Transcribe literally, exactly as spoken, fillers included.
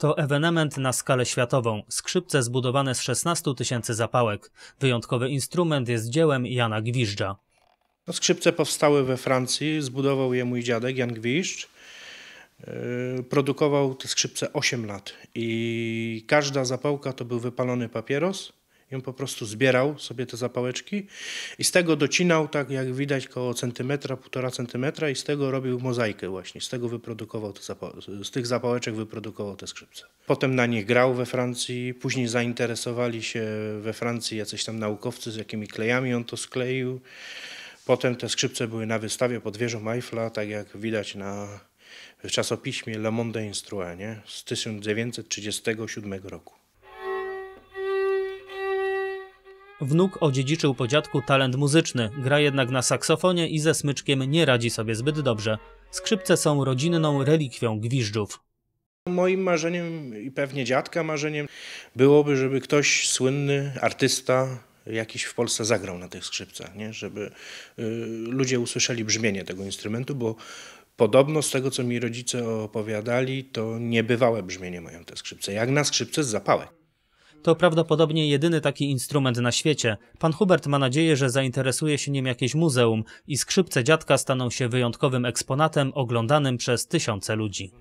To ewenement na skalę światową. Skrzypce zbudowane z szesnastu tysięcy zapałek. Wyjątkowy instrument jest dziełem Jana Gwiżdża. Skrzypce powstały we Francji, zbudował je mój dziadek Jan Gwiżdż. Produkował te skrzypce osiem lat i każda zapałka to był wypalony papieros. I on po prostu zbierał sobie te zapałeczki i z tego docinał, tak jak widać, koło centymetra, półtora centymetra i z tego robił mozaikę właśnie. Z tego wyprodukował te z tych zapałeczek wyprodukował te skrzypce. Potem na nich grał we Francji, później zainteresowali się we Francji jacyś tam naukowcy, z jakimi klejami on to skleił. Potem te skrzypce były na wystawie pod wieżą Eiffla, tak jak widać na czasopiśmie Le Monde Illustré, nie? Z tysiąc dziewięćset trzydziestego siódmego roku. Wnuk odziedziczył po dziadku talent muzyczny, gra jednak na saksofonie i ze smyczkiem nie radzi sobie zbyt dobrze. Skrzypce są rodzinną relikwią Gwiżdżów. Moim marzeniem i pewnie dziadka marzeniem byłoby, żeby ktoś słynny, artysta jakiś w Polsce zagrał na tych skrzypcach, nie? Żeby y, ludzie usłyszeli brzmienie tego instrumentu, bo podobno z tego, co mi rodzice opowiadali, to niebywałe brzmienie mają te skrzypce, jak na skrzypce z zapałek. To prawdopodobnie jedyny taki instrument na świecie. Pan Hubert ma nadzieję, że zainteresuje się nim jakieś muzeum i skrzypce dziadka staną się wyjątkowym eksponatem oglądanym przez tysiące ludzi.